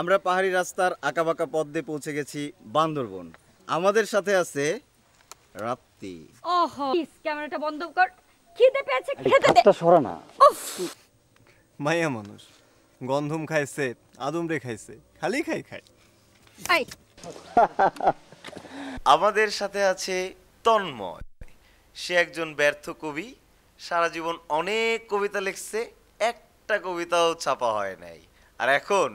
আমরা পাহাড়ি রাস্তার আঁকাবাঁকা পথ দিয়ে পৌঁছে গেছি বান্দরবন। আমাদের সাথে আছে রাত্তি। ওহো, ক্যামেরাটা বন্ধ কর, খিদে পেয়েছে, খেতে দে। এটা সরা না, মায়া মানুষ গন্ধম খাইছে, আদম রে খাইছে, খালি খাই খাই। এই, আমাদের সাথে আছে তন্ময়। সে একজন ব্যর্থ কবি, সারা জীবন অনেক কবিতা লিখছে, একটা কবিতাও ছাপা হয় নাই, আর এখন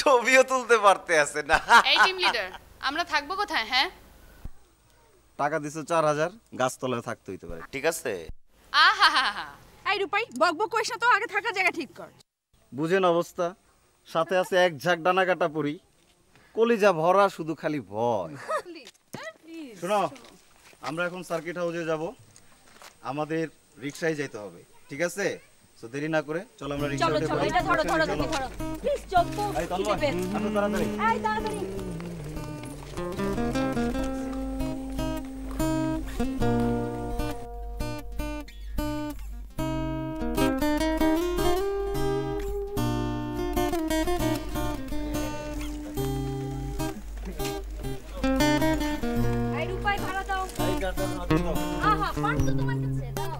ছবিও তুলতে পারতে আছে না। এই টিম লিডার, আমরা থাকবো কোথায়? হ্যাঁ, টাকা দিছো 4000, গাছতলায় থাকতে হইতে পারে, ঠিক আছে? আহাহাহা, এই রূপাই বকবক কইছ না তো, আগে থাকা জায়গা ঠিক কর। বুঝেন অবস্থা, সাথে আছে এক ঝাঁক ডানা কাটা পরি, কলিজা ভরা শুধু খালি ভয়। শোনো, আমরা এখন সার্কিট হাউসে যাব, আমাদের রিকশায় যেতে হবে, ঠিক আছে? সো দেরি না করে চল আমরা রিকশা ধরে চলো। এটা ধরো ধরো ধরো, প্লিজ চল তো। এই তলবা, আনো তাড়াতাড়ি, এই তাড়াতাড়ি। এই রূপাই ভাড়া দাও। এই গাড়ি দাও। আহা, পাঁচ তো তোমার কাছে দাও।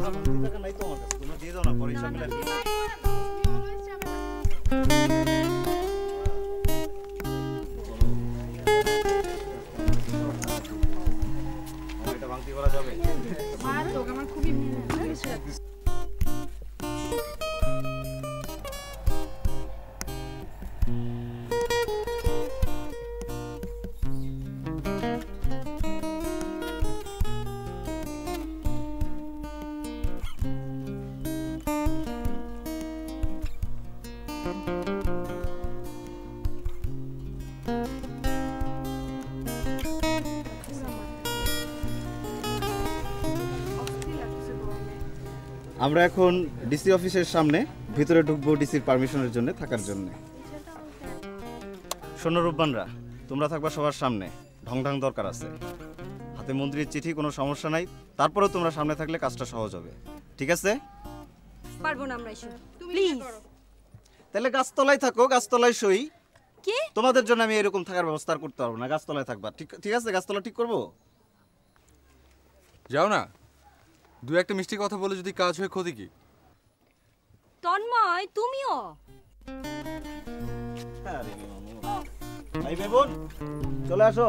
ভাড়া টাকা নাই তোমার কাছে, তুমি দিয়ে দাও না, পরে হিসাব মিলাবো। আমরা এখন ডিসি অফিসের সামনে ভিতরে ঢুকবো ডিসির পারমিশনের জন্য, থাকার জন্য। শোনো রূপবানরা, তোমরা থাকবা সবার সামনে, ঢং ঢং দরকার আছে। হাতে মন্ত্রীর চিঠি, কোনো সমস্যা নাই, তারপরেও তোমরা সামনে থাকলে কাজটা সহজ হবে, ঠিক আছে? পারবো না আমরা এসব, প্লিজ। তাহলে গাছতলায় থাকো, গাছতলায় সই। কি তোমাদের জন্য আমি এরকম থাকার ব্যবস্থা করতে পারবো না, গাছতলায় থাকবা, ঠিক আছে? গাছতলা ঠিক করবো, যাও না। দু একটা মিষ্টি কথা বলে যদি কাজ হয়, ক্ষতি কি? তন্ময়, তুমিও চলে আসো।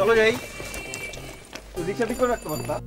चलो जाई रिक्शा ठीक कर रखते बनता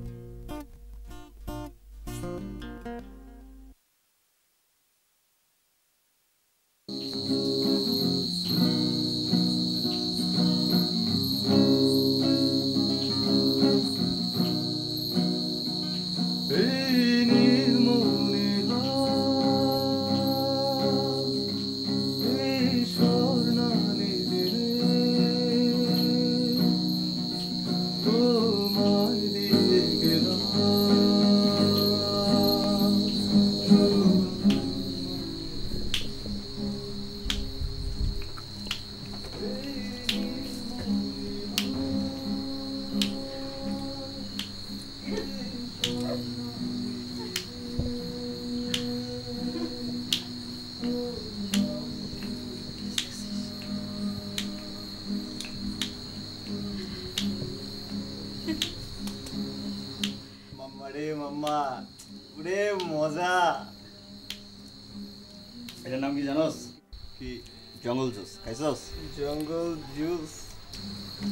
जंगल जूस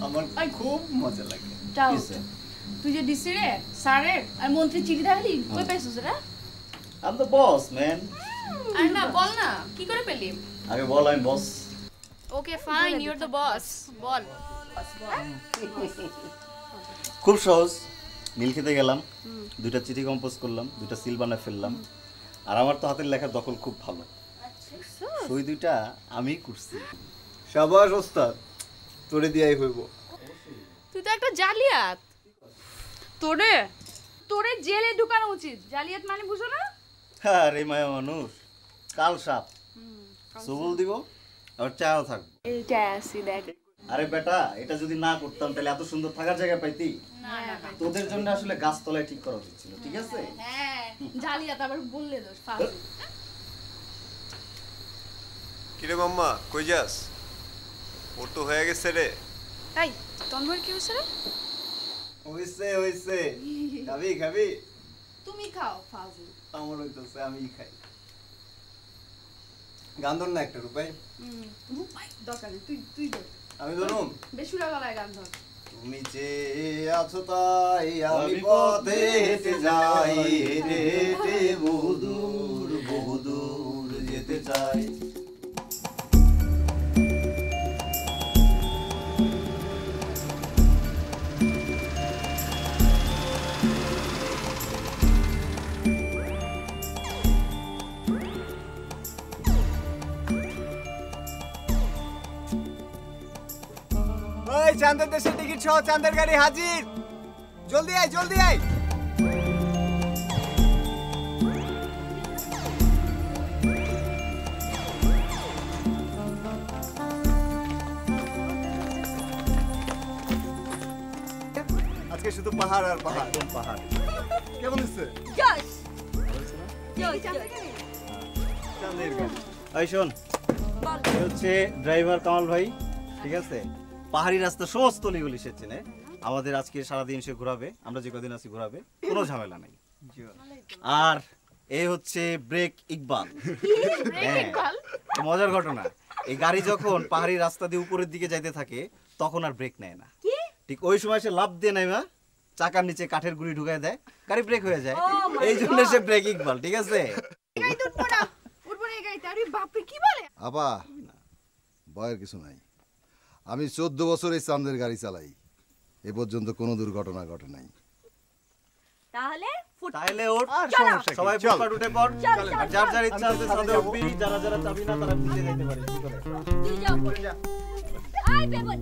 আমার খুব মজা লাগে তুই যে ডিসি রে সারে আর মন্ত্রী চিঠি দিলি কই পাইছস রে আম দ্য বস ম্যান আর না বল না কি করে পেলি আগে বল আমি boss okay fine you are the boss বল খুব সহজ নীল খেতে গেলাম দুইটা চিঠি কম্পোজ করলাম দুইটা সিল বানায় ফেললাম আর আমার তো হাতের লেখার দখল খুব ভালো আচ্ছা ওই দুইটা আমি করছি शाबाश उस्ताद तोरे दियाई होइबो तू तो एकटा जालियात तोरे तोरे जेले ढुकानो उचित जालियात माने बुझो ना अरे माया मानुष काल साप सबल दिबो और चाओ থাকবো এইটা আসি দেখ আরে बेटा এটা যদি না করতাম তাহলে এত সুন্দর থাকার জায়গা পাইতি না না তোদের জন্য আসলে গাছ তলায় ঠিক করা উচিত ছিল ঠিক আছে হ্যাঁ জালিয়াত আবার বললে দোস ফাউল কি রে মাম্মা কই যাস और तो होया गेছে রে তাই তন্ময় কি হইছে রে হইছে খাবি তুমি খাও ফাজল আমার হইতাছে আমি খাই গান্ধর না একটা রূপাই দকালে তুই দে আমি ধরুম বেসুরা গলায় গান্ধর তুমি যে আছো তাই আমি পথে হেঁটে যাই হেঁটে বহুদূর বহুদূর যেতে চাই चांदर देश टिकट सह चांदर गाड़ी हाजिर जल्दी आई आज के शुद्ध पहाड़ और पहाड़ पहाड़ क्या बोल चांदर ड्राइवर कमल भाई ठीक है पहाड़ी रास्ता समस्त लिगुली से चिने आज के सारा दिन से घुराबे जे कदिन आछि घुराबे कोनो झमेला नहीं और ए होच्छे ब्रेक इकबाल मजार घटना ए गाड़ी जखन पहाड़ी रास्ता दिए ऊपर दिके जाइते थाके तखन आर ब्रेक नेय ना ठीक ओई समय से लाभ दिए नाइमा चाकार नीचे काठेर गुड़ी ढुकाय देय गाड़ी ब्रेक हो जाए एई जोन्नो से ब्रेक इकबाल ठीक आछे गाइते उठबो ना उठबो ना गाइते अरे बाप रे की बोले आबा भयेर किछु नाइ আমি 14 বছর এই চাঁদের গাড়ি চালাই এ পর্যন্ত কোনো দুর্ঘটনা ঘটে নাই তাহলে তাহলে ওর সমস্যা সবাই ফুটপাট উঠে পড় যার যার ইচ্ছা আছে সাথে উঠবি যারা যারা চাবি না তারা নিচে যেতে পারে কি করে তুই যাও পড়ে যা আই বেবন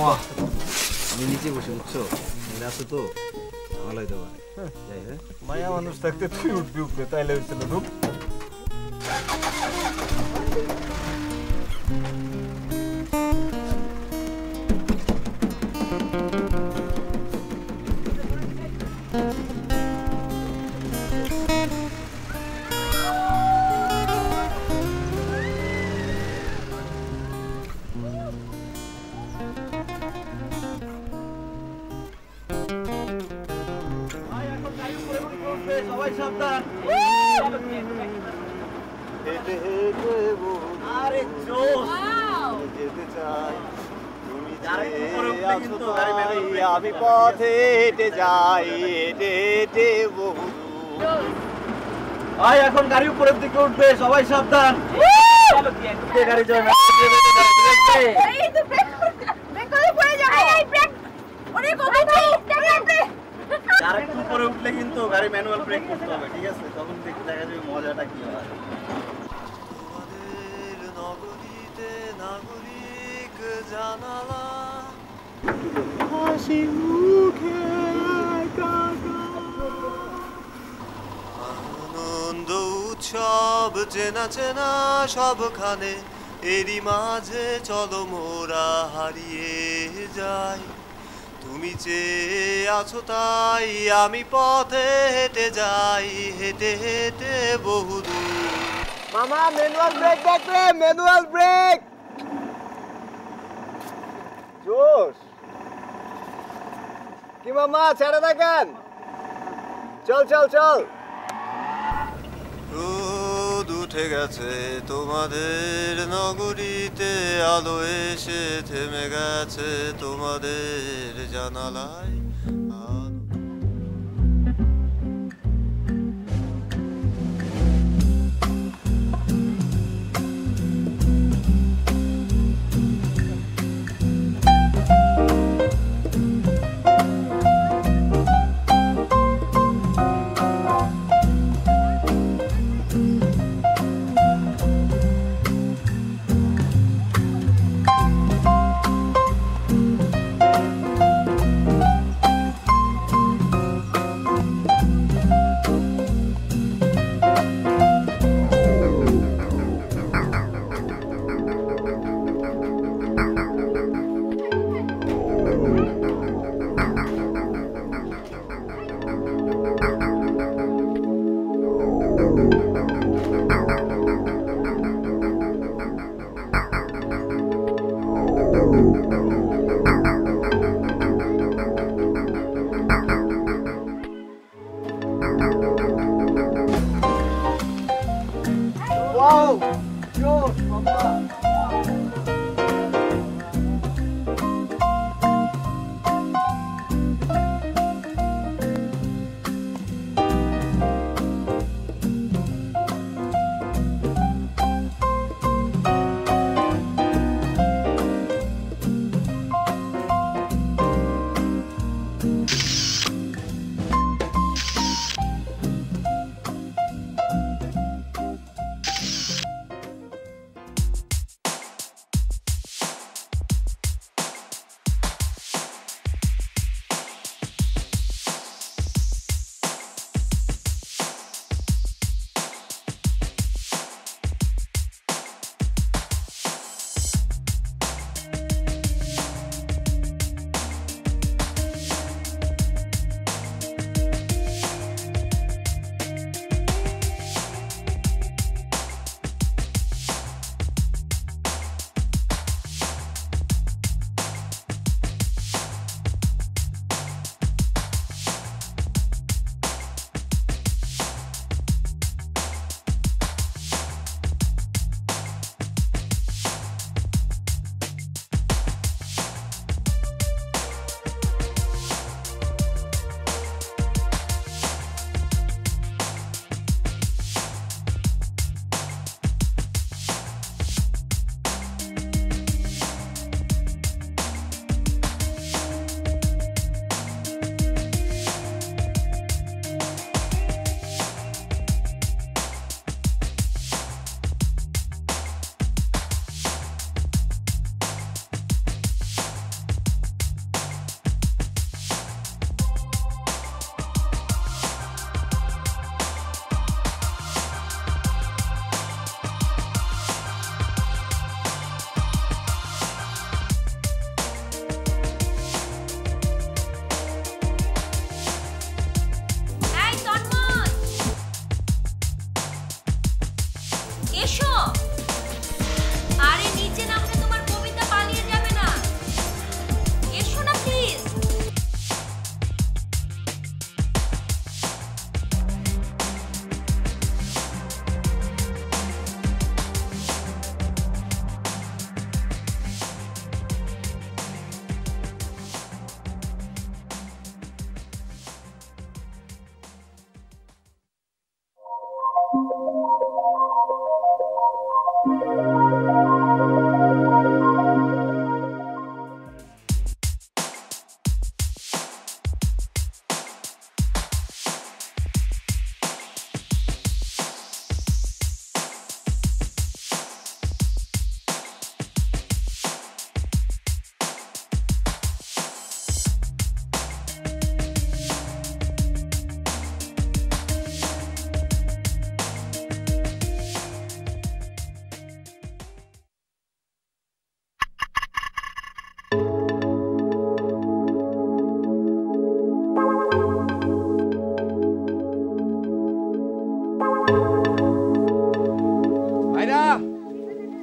वाह मैं नीचे बसे उठছো এরা তো তো ভালোই তো পারে যাই রে মায়া মানুষ থাকতে তুই উঠবি উপরে তাইলে হইছিল রূপ चलो मोरा हारिए जाए तुमी चे आछो ताई आमी पथे हेटे जाई हेटे हेटे बहुदूर मामा मैनुअल ब्रेक जोश कि मामा छाड़ा ना कान चल चल चल উঠে গেছে তোমাদের নগরীতে আলো এসে থেমে গেছে তোমাদের জানালায়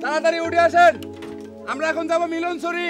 তাড়াতাড়ি উঠে আসেন, আমরা এখন যাব মিলনছড়ি।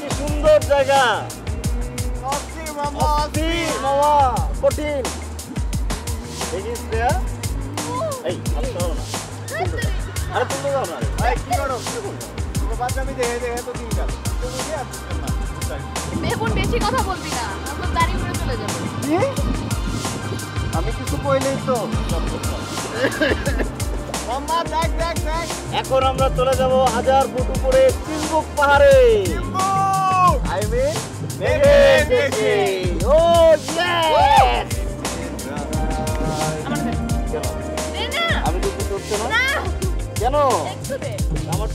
কি সুন্দর জায়গা, কঠিন বেশি কথা বলবি না, চলে যাবো। আমি কিছু কইলেই তো এখন আমরা চলে যাব 1000 ফুট উপরে চিম্বুক পাহাড়ে। আমি কিছু করছো না কেন? আমার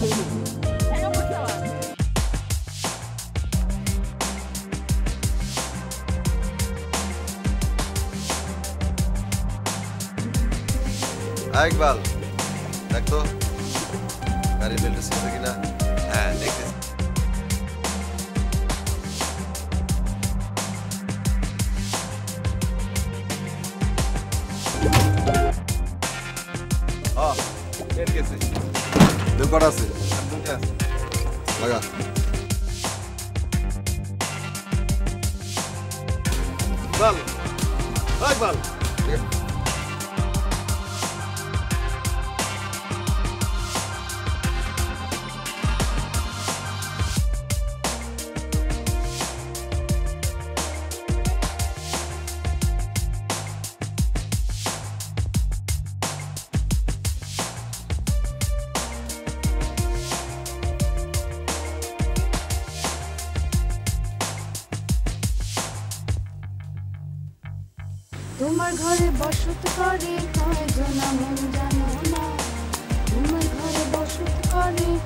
একবার तो गाड़ी बेल्ट से लगी ना। हाँ देखते हैं। हाँ एक कैसे दुकान से तुम क्या लगा बाल एक बाल তোমার ঘরে বসত করে কয়জনা মন জানো না, তোমার ঘরে বসত করে কয়জনা।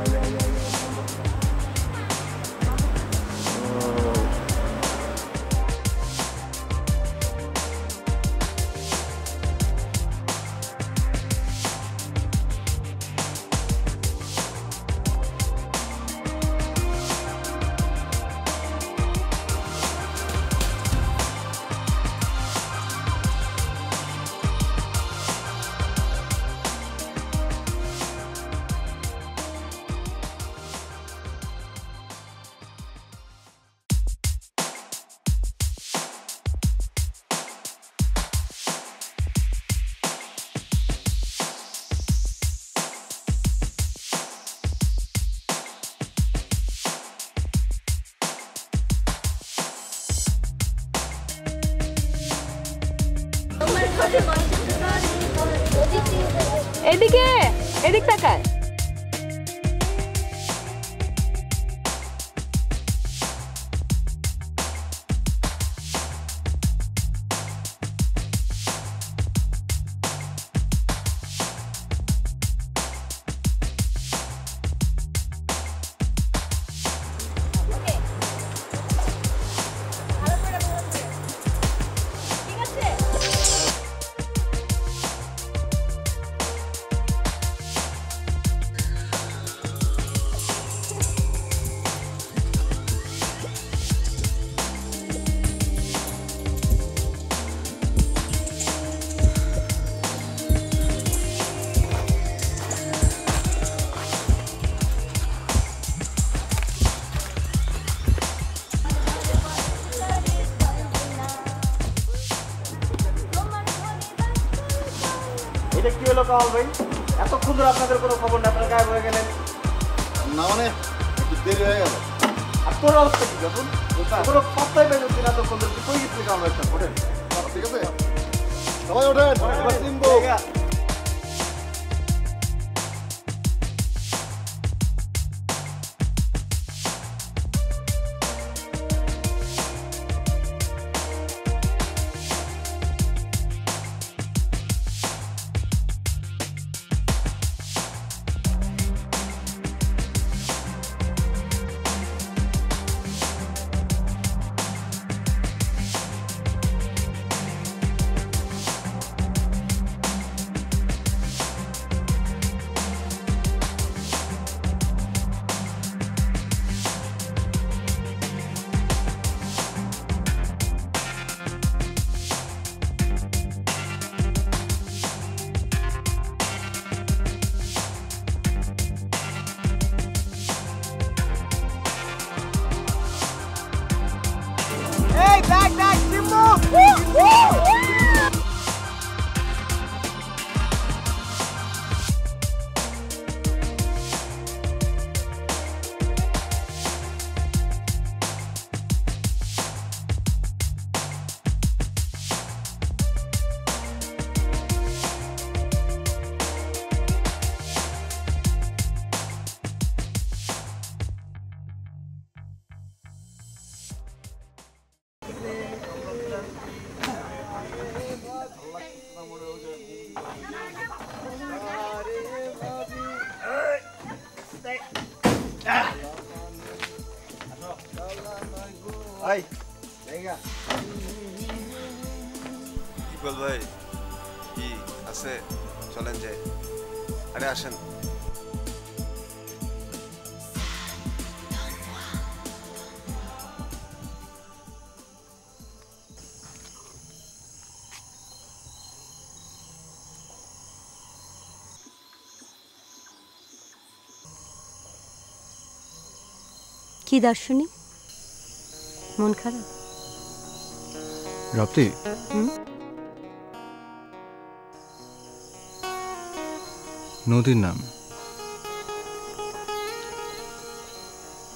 এদিকে এদিক তাকায়। solvent এত সুন্দর আপনাদের কোনো খবর না আপনারা গায়েব হয়ে গেলেন না মানে একটু দেরি হয়ে গেল আপনারা অবস্থা কি যখন পুরো সপ্তাহে বেজুতি না তো সুন্দর কি কই গিয়ে কাম হচ্ছে ওঠেন ঠিক আছে সবাই ওঠেন সিম্বো Back, Jimbo! Woo! Woo! भाई, क्या? इक्वल भाई, ये ऐसे चैलेंज है, अरे आशन की दर्शनी मन खराब राप्ती नदीर नाम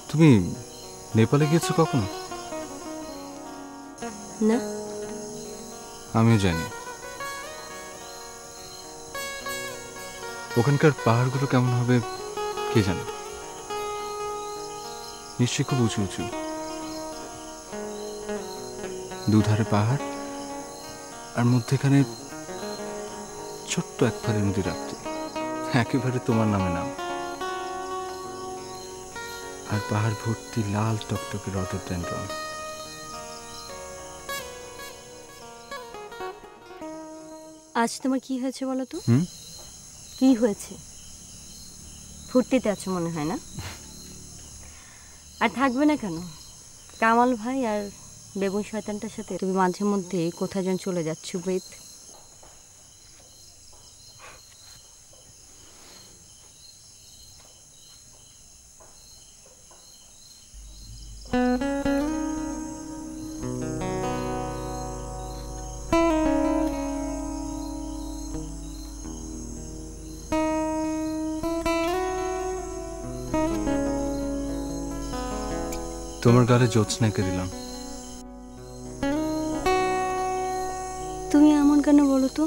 तुम्हें नेपाले गेছো কখনো না আমিও জানি ওখানকার পাহাড়গুলো কেমন হবে কে জানে নিশ্চয় খুব উঁচু উঁচু দুধারে পাহাড় আর মধ্যখানে ছোট্ট এক ফালি নদী রাখতে একেবারে তোমার নামে নাম আর পাহাড় ভর্তি লাল টকটকে রডের ট্যান্টন আজ তোমার কি হয়েছে বলো তো কি হয়েছে ফুর্তিতে আছো মনে হয় না আর থাকবে না কেন কামাল ভাই আর বেবুন শয়তানটার সাথে তুমি মাঝে মধ্যে কোথায় যেন চলে যাচ্ছ বেত তোমার গালে জোৎস্নাকে দিলাম কেন বলো তো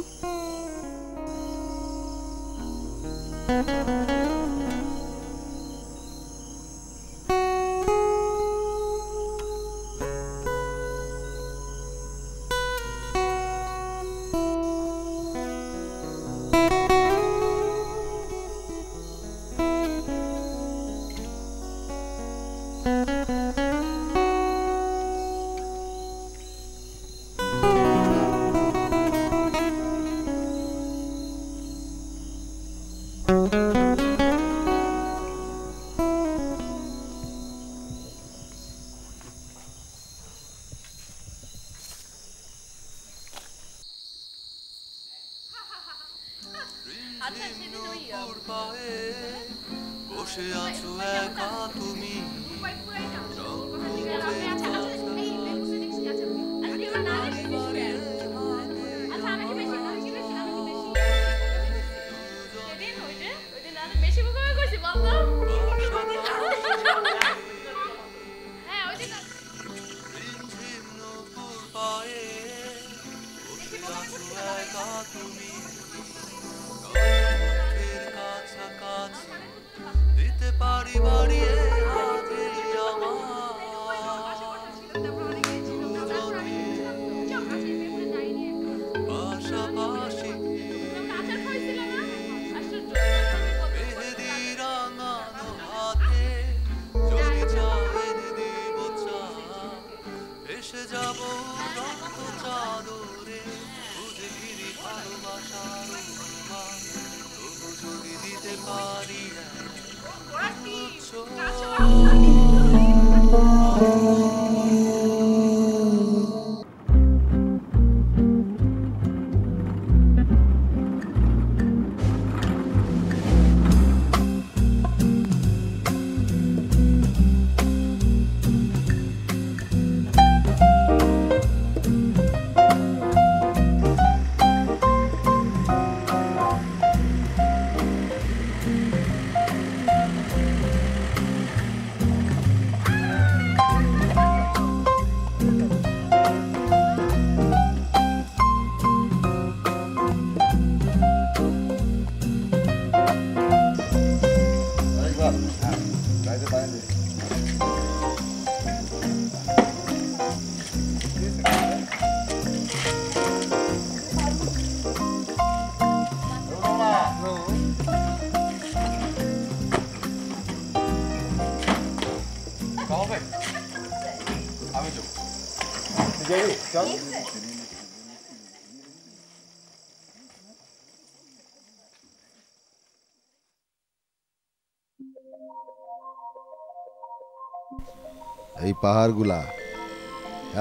এই পাহাড়গুলা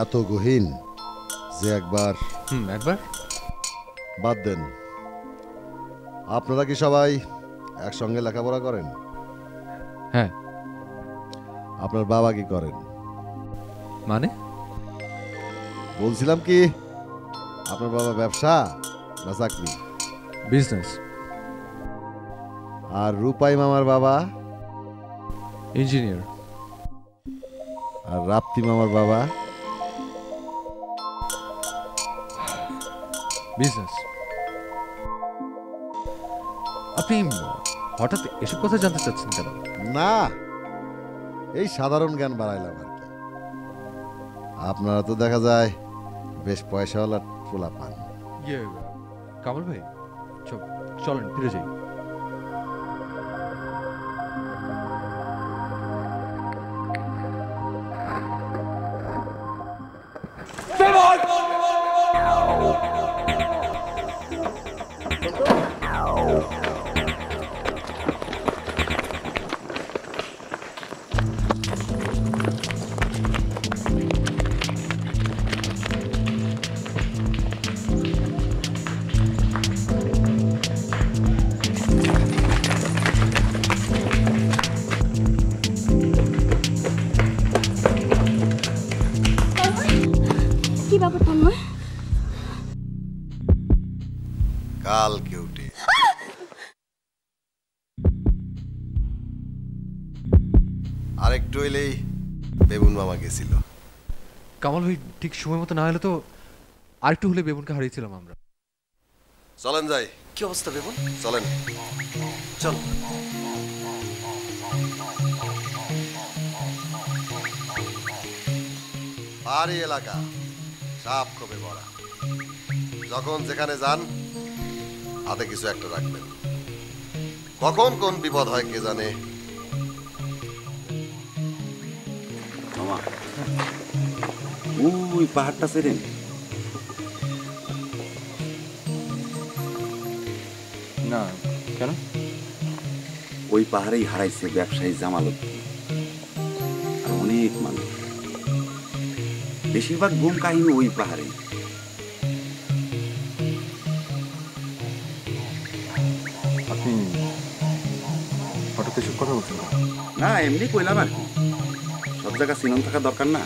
এত গহীন যে একবার বাদ দেন। আপনারা কি সবাই একসঙ্গে লেখাপড়া করেন? হ্যাঁ। আপনার বাবা কি করেন? মানে বলছিলাম কি আপনার বাবা ব্যবসা না চাকরি? বিজনেস। আর রূপাই মামার বাবা ইঞ্জিনিয়ার। আর রাপ্তি মামার বাবা বিজনেস। আপনি হঠাৎ এসব কথা জানতে চাচ্ছেন কেন? না, এই সাধারণ জ্ঞান বাড়াইলাম আর কি। আপনারা তো দেখা যায় বেশ পয়সাওয়ালা পোলা পান। কামাল ভাই চলেন ফিরে যাই। কামাল ভাই ঠিক সময় মতো না হলে তো আরেকটু হলে বেবুনকে হারিয়েছিলাম আমরা। চলেন যাই। কি অবস্থা বেবুন? চলেন চল। পাহাড়ি এলাকা সাপ কবে বড়া, যখন যেখানে যান হাতে কিছু একটা রাখবেন। কখন কোন বিপদ হয় কে জানে। ওই পাহাড়টা ছেড়ে না কেন? ওই পাহাড়েই হারাইছে ব্যবসায়ী জামালউদ্দিন আর অনেক মানুষ। বেশিরভাগ গুম কাহিনী ওই পাহাড়ে। আপনি হঠাৎ এসব কথা বলছেন? না, এমনি কইলাম আর কি। সব জায়গা সিনন থাকা দরকার না।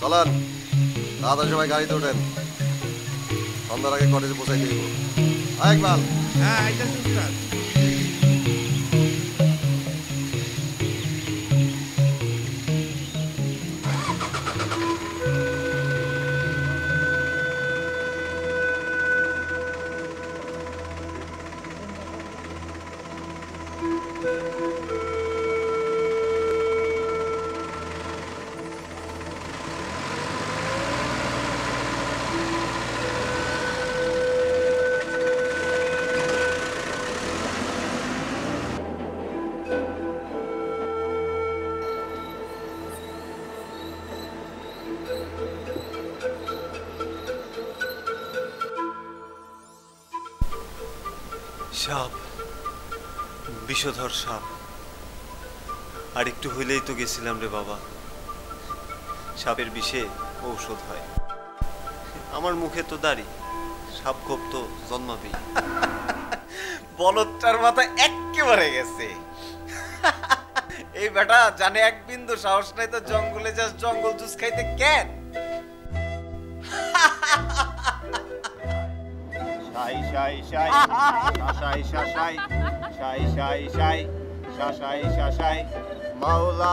চলেন দাদার সময় গাড়িতে ওঠেন। সন্ধ্যার আগে কলেজে পৌঁছাই দিব। আয় ইকবাল। হ্যাঁ আইতাছি স্যার। সাপ, বিষধর সাপ। আর একটু হইলেই তো গেছিলাম রে বাবা। সাপের বিষে ঔষধ হয়। আমার মুখে তো দাড়ি, সাপ খোপ তো জন্মাবেই। বলদটার মাথা একেবারে গেছে। এই বেটা জানে এক বিন্দু সাহস নাই তো জঙ্গলে যাস জঙ্গল জুস খাইতে। কেন মাওলা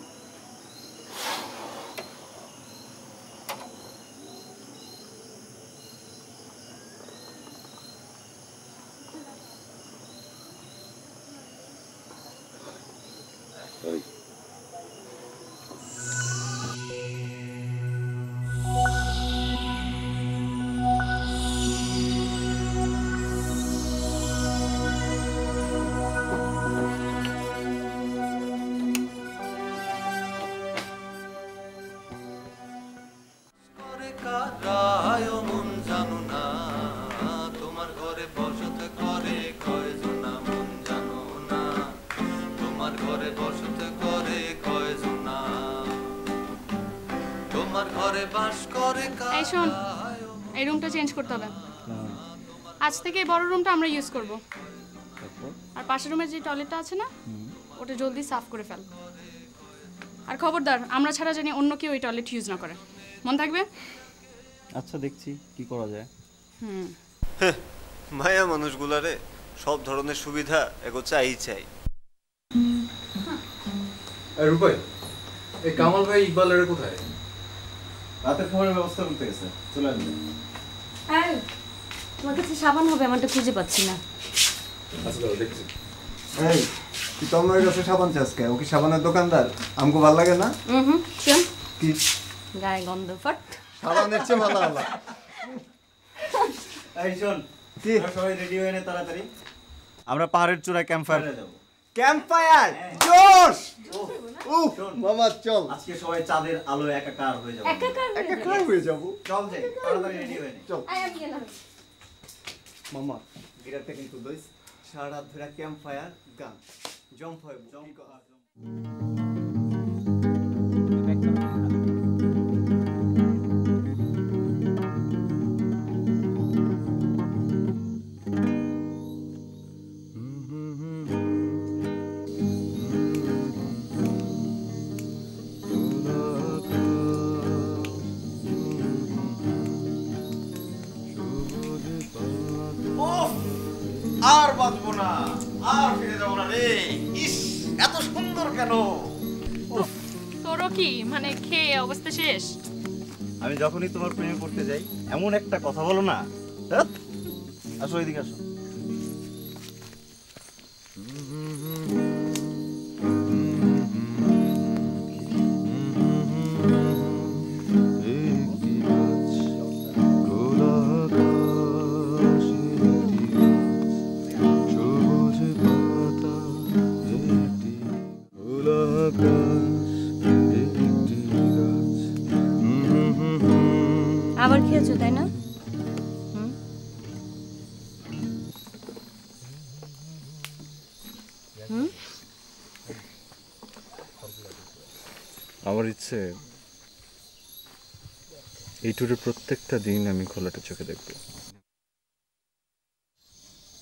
আজ থেকে বড় রুমটা আমরা ইউজ করব। আর পাশের রুমে যে টয়লেটটা আছে না, ওটা জলদি সাফ করে ফেল। আর খবরদার আমরা ছাড়া জানি অন্য কেউ এই টয়লেট ইউজ না করে, মন থাকবে? আচ্ছা দেখছি কি করা যায়। মায়া মানুষগুলারে সব ধরনের সুবিধা এগো চাই চাই। আর রূপাই, এই কামাল ভাই ইকবালের কোথায়? রাতের খাবারের ব্যবস্থা করতে গেছে, চলে আসবে। এই তোমার কাছে সাবান হবে? আমারটা খুঁজে পাচ্ছি না। আচ্ছা দাও দেখছি। এই কি তোমার কাছে সাবান চাইছে? ও কি সাবানের দোকানদার? আমগো ভালো লাগে না। হুম চল। কি গায়ে গন্ধ ফট। সাবানের চেয়ে ভালো হলো। এই শুন, কি সবাই রেডি হয়ে নে তাড়াতাড়ি। আমরা পাহাড়ের চূড়ায় ক্যাম্পফায়ার যাব। ক্যাম্পফায়ার জোশ। উফ মামা চল, আজকে সবাই চাঁদের আলো একাকার হয়ে যাব। একাকার হয়ে যাব। চল যাই তাড়াতাড়ি, রেডি হয়ে নে। চল। আয় আমি না। মামা গিরাতে কিন্তু দইস সারা ধরা ক্যাম্পফায়ার গান জম্প হয় জম্প কর। তোর কি মানে খেয়ে অবস্থা শেষ? আমি যখনই তোমার প্রেমে পড়তে যাই এমন একটা কথা বলো না। আসো, এদিকে আসো। আবার খেয়েছো তাই না? আমার ইচ্ছে এই টুরের প্রত্যেকটা দিন আমি খোলাটা চোখে দেখব।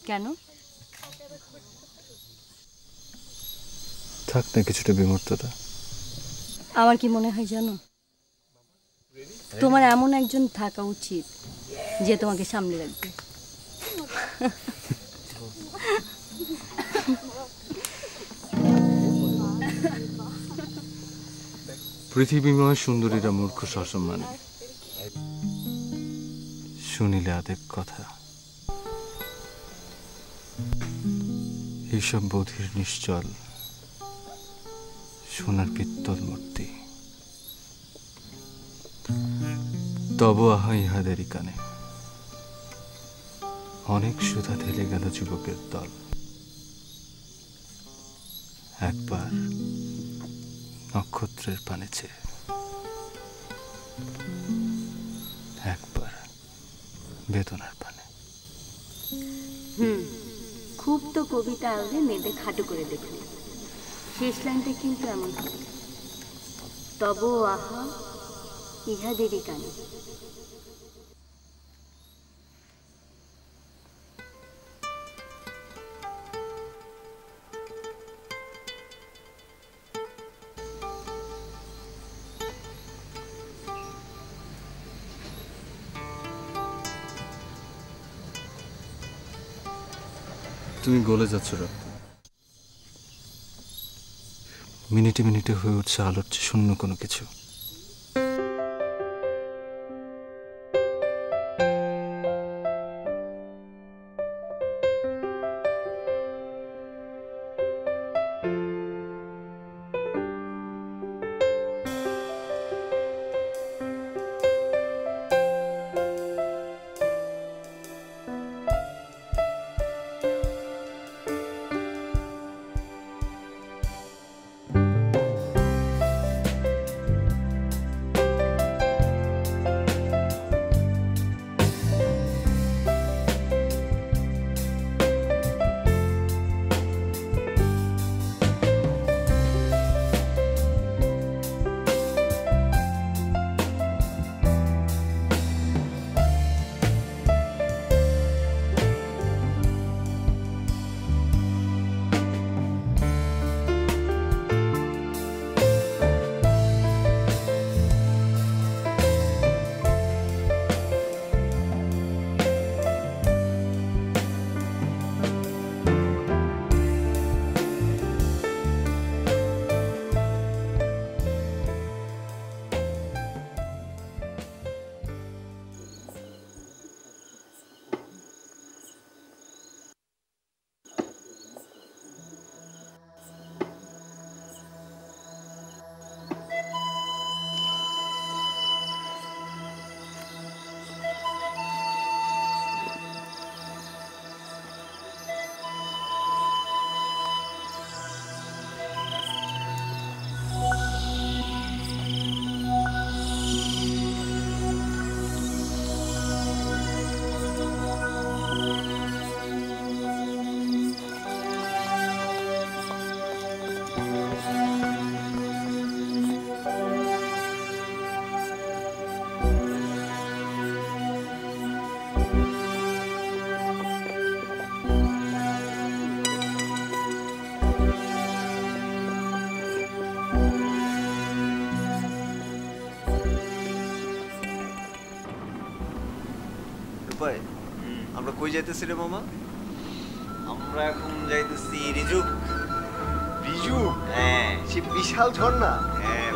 কেন? থাক না কিছুটা বিমূর্ততা। আমার কি মনে হয় জানো, তোমার এমন একজন থাকা উচিত যে তোমাকে সামনে রাখবে। পৃথিবীময় সুন্দরীরা মূর্খ সসম্মানে, শুনিলে আদেক কথা। এইসব বোধির নিশ্চল সোনার পিত্তল মূর্তি, তব আহা ইহাদেরই কানে অনেক সুধা ঢেলে গেল যুবকের দল। একবার নক্ষত্রের পানে চেয়ে, একবার বেদনার পানে। খুব তো কবিতা আওড়ে মেয়েদের খাটো করে দেখলে, শেষ লাইনটা কিন্তু এমন, তব আহা ইহাদেরই কানে। তুমি গলে যাচ্ছ রক্ত, মিনিটে মিনিটে হয়ে উঠছে আলোর চেয়ে শূন্য কোনো কিছু। আমরা কই যাইতেছি রে মামা? আমরা এখন যাইতেছি রিজুক। রিজুক? হ্যাঁ, সে বিশাল ঝর্ণা। হ্যাঁ,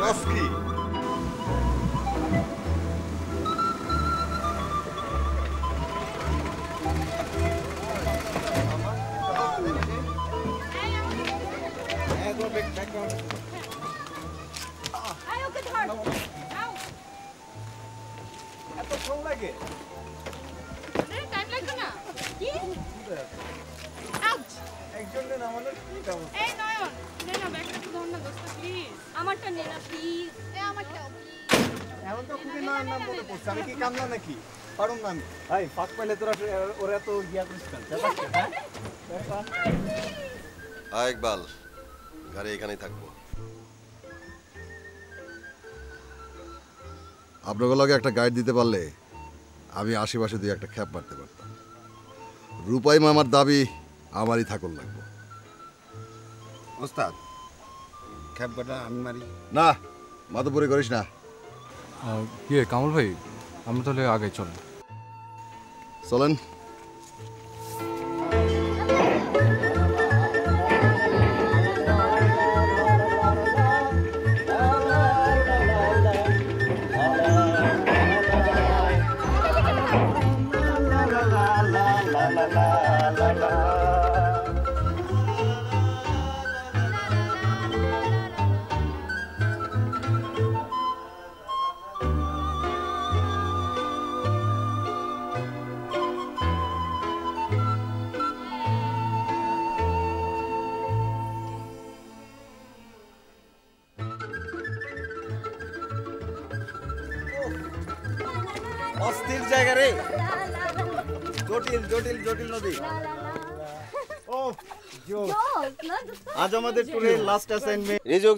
ইকবাল ঘরে এখানেই থাকবো আপনাদের লগে একটা গাইড দিতে পারলে আমি আশেপাশে দুই একটা খ্যাপ মারতে পারতাম রূপাই মামার দাবি আমারই থাকল লাগবে ওস্তাদ খ্যাপ বাটা আমি মারি না মাধবপুরে করিস না কে কামাল ভাই আমরা তাহলে আগে চলো চলেন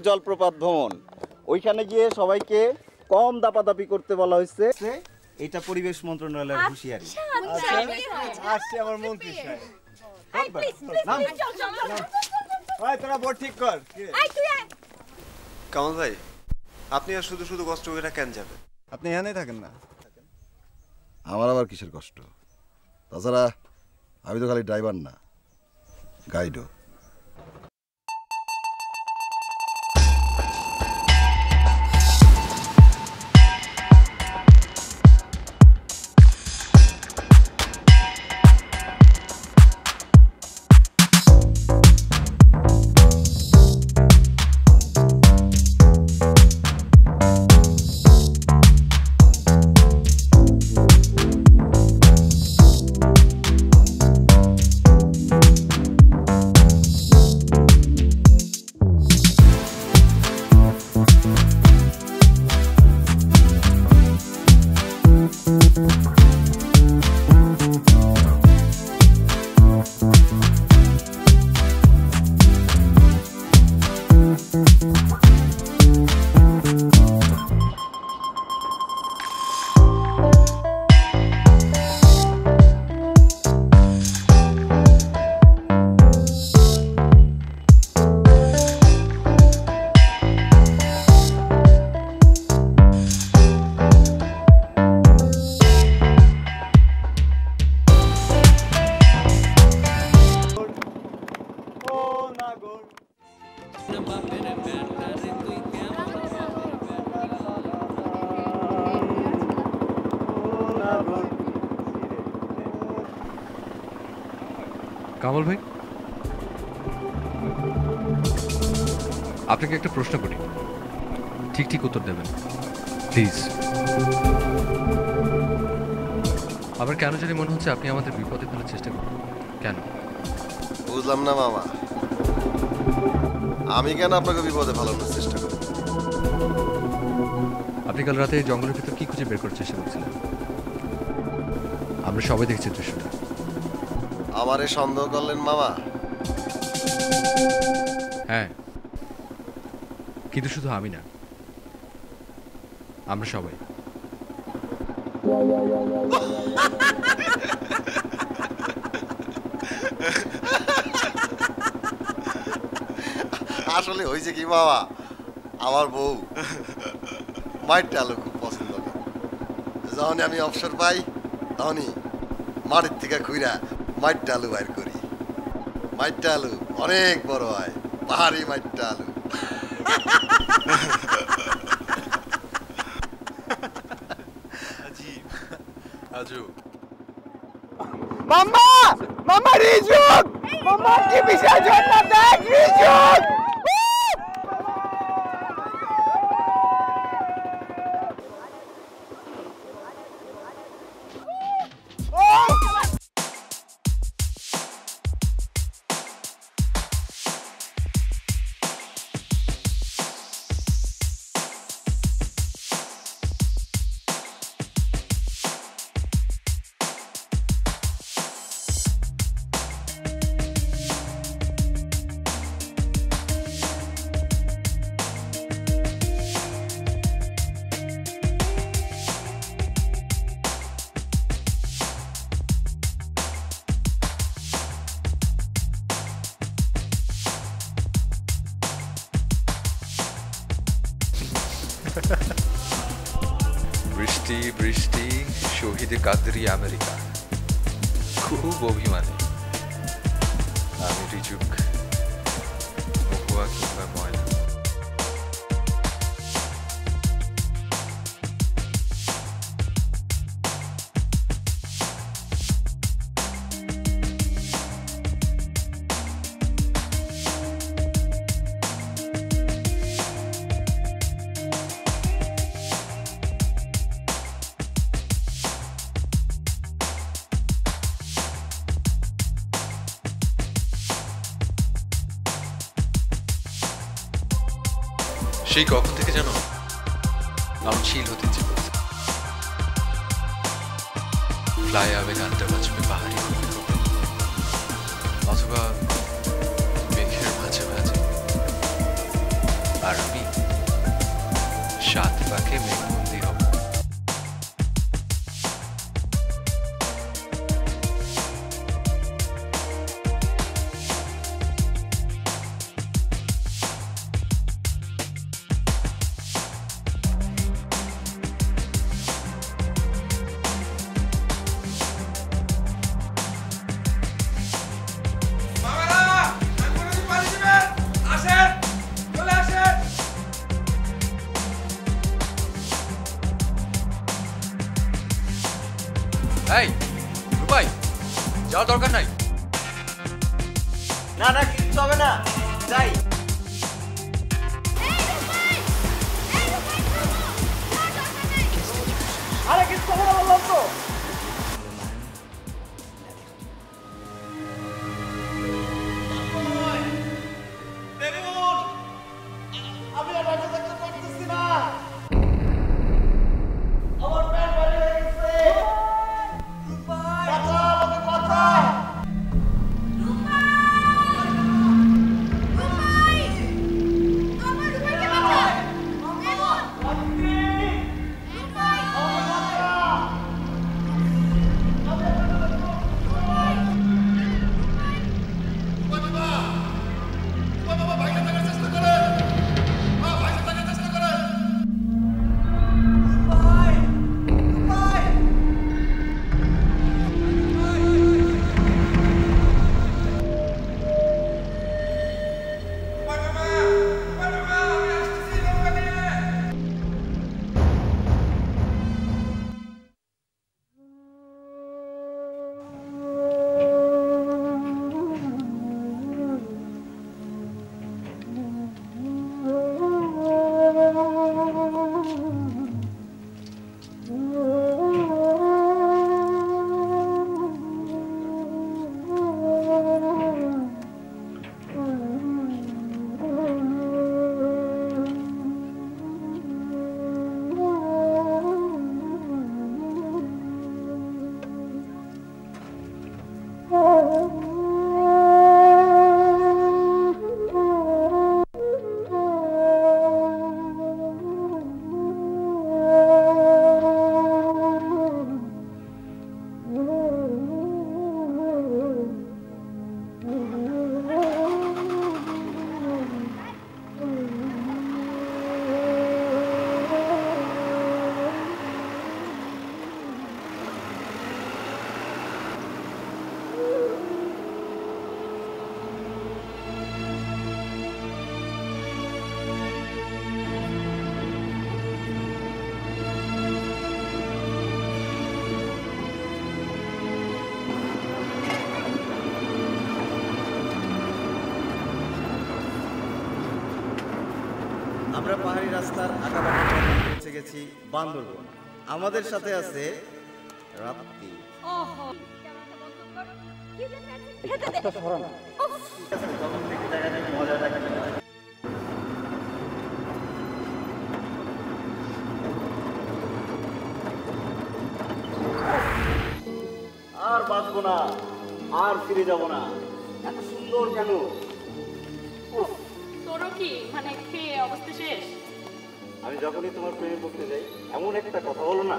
জলপ্রপাত ভ্রমণ ওইখানে গিয়ে সবাইকে কম দাপাদাপি করতে বলা হয়েছে এটা পরিবেশ মন্ত্রণালয়ের হুঁশিয়ারি আসছে আমার মন্ত্রী কামাল ভাই আপনি আর শুধু শুধু কষ্ট করে কেন যাবেন আপনি এখানে থাকেন না আমার আবার কিসের কষ্ট তাছাড়া আমি তো খালি ড্রাইভার না গাইডও কামাল ভাই আপনাকে একটা প্রশ্ন করি ঠিক ঠিক উত্তর দেবেন প্লিজ আবার কেন জানি মনে হচ্ছে আপনি আমাদের বিপদে ফেলার চেষ্টা করেন কেন বুঝলাম না মামা আমি কেন আপনাকে বিপদে ফেলানোর চেষ্টা করি আপনি কাল রাতে জঙ্গলের ভিতর কি খুঁজে বের করার চেষ্টা করছিলেন আমরা সবাই দেখছি দৃশ্যটা আমারে সন্দেহ করলেন মামা হ্যাঁ কিন্তু শুধু আমি না আমরা সবাই আসলে হয়েছে কি মামা আমার বউ মাটির আলো খুব পছন্দ করে যখন আমি অবসর পাই তখনই মাটির থেকে খুঁড়া মাটির আলু বাইর করি মাটির আলু অনেক বড় হয় পাহাড়ি মাটির আলু বৃষ্টি বৃষ্টি শহীদ কাদরি আমেরিকা খুব অভিমানে আমি রিজুক মহুয়া কিংবা ময়না। সেই কখন থেকে জানো লাউনশীল হতে জীবন ফ্লাই আওয়ে গানটা বাজবে পাহাড়ি অথবা মেঘের মাঝে মাঝে, আর আমি সাত পাকে মেঘবন্দি হব। এই রুবাই যাওয়ার দরকার নাই, না না কিচ্ছু হবে না, যাই। আরে কিচ্ছু হবে না বললাম তো। আমরা পাহাড়ি রাস্তার আগাবাড়ি পৌঁছে গেছি বান্দরবন। আমাদের সাথে আছে রাপ্তি। ওহো এটা সরণ যখন দেখি জায়গাটা মজাটা কি আর বাঁচবো না, আর ফিরে যাব না। এত সুন্দর কেন কি মানে খেয়ে অবস্থা শেষ। আমি যখনই তোমার প্রেমে পড়তে যাই এমন একটা কথা বলো না।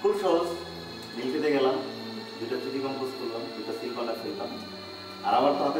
খুব সহজ লিখতে গেলাম, দুটা চিঠি কম্পোজ করলাম, দুটা সিল বানালাম। और मजार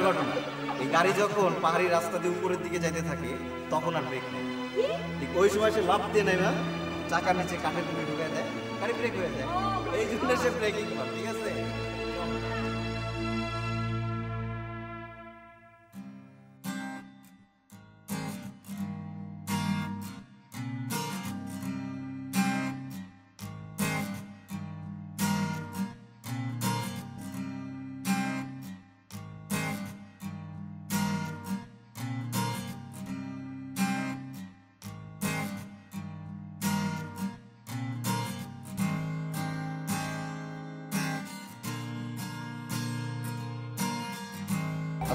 घटना गाड़ी जो पहाड़ी रास्ता दिए ऊपर दिखे जाते थके तक और ब्रेक नहीं ओई समय से लाभ दिए ना चाकार नीचे काठे टुकड़े ढुके जाए गाड़ी ब्रेक हो जाए ये से ब्रेकिंग ठीक है।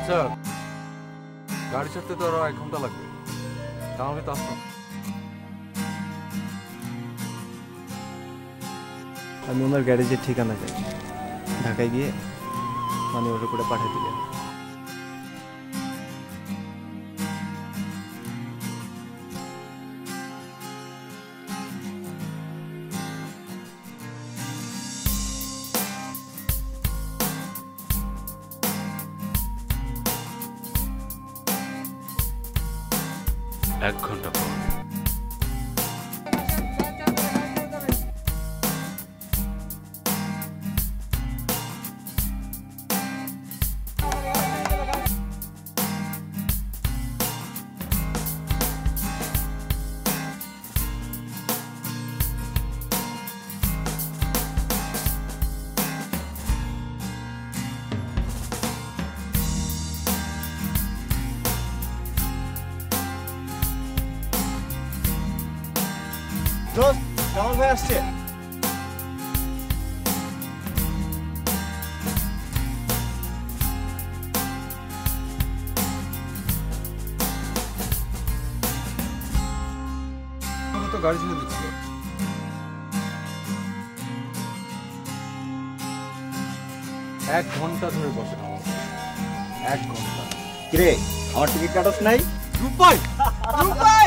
अच्छा गाड़ी छाड़ते तो और एक घंटा लगे ताहले तो আমি ওনার গ্যারেজের ঠিকানা চাই ঢাকায় গিয়ে মানে ওর উপরে পাঠিয়ে দিলেন। एक घंटा Don't waste it. तो गाड़ी से दिख गया। एक घंटा धरे बस रहा हूँ। एक घंटा। किरे, और टिकट काटोस नहीं? रुपए, रुपए।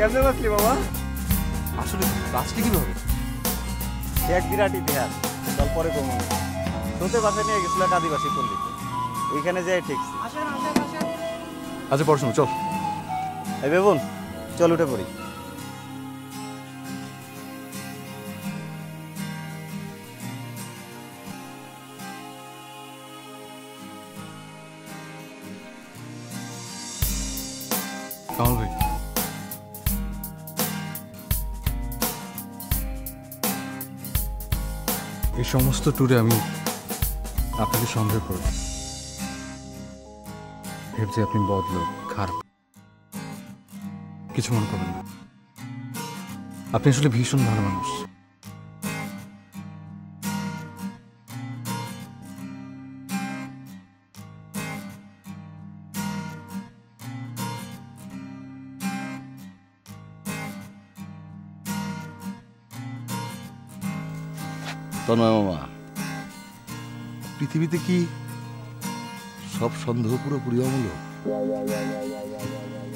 कैसे बसली बाबा আসলে রাস্তা কি হবে এক বিরাট ইতিহাস চল পরে কমু তোতে বাসে নিয়ে গেছলা আদিবাসী পল্লী ওইখানে যাই ঠিক আসেন আসেন আসেন আজ পরশু চল এই বেবুন চল উঠে পড়ি কাল ভাই এই সমস্ত ট্যুরে আমি আপনাকে সন্দেহ করি ভেবছি আপনি বদ লোক খারাপ কিছু মনে করবেন না আপনি আসলে ভীষণ ভালো মানুষ তন্ময় মামা পৃথিবীতে কি সব সন্দেহ পুরোপুরি অমূলক।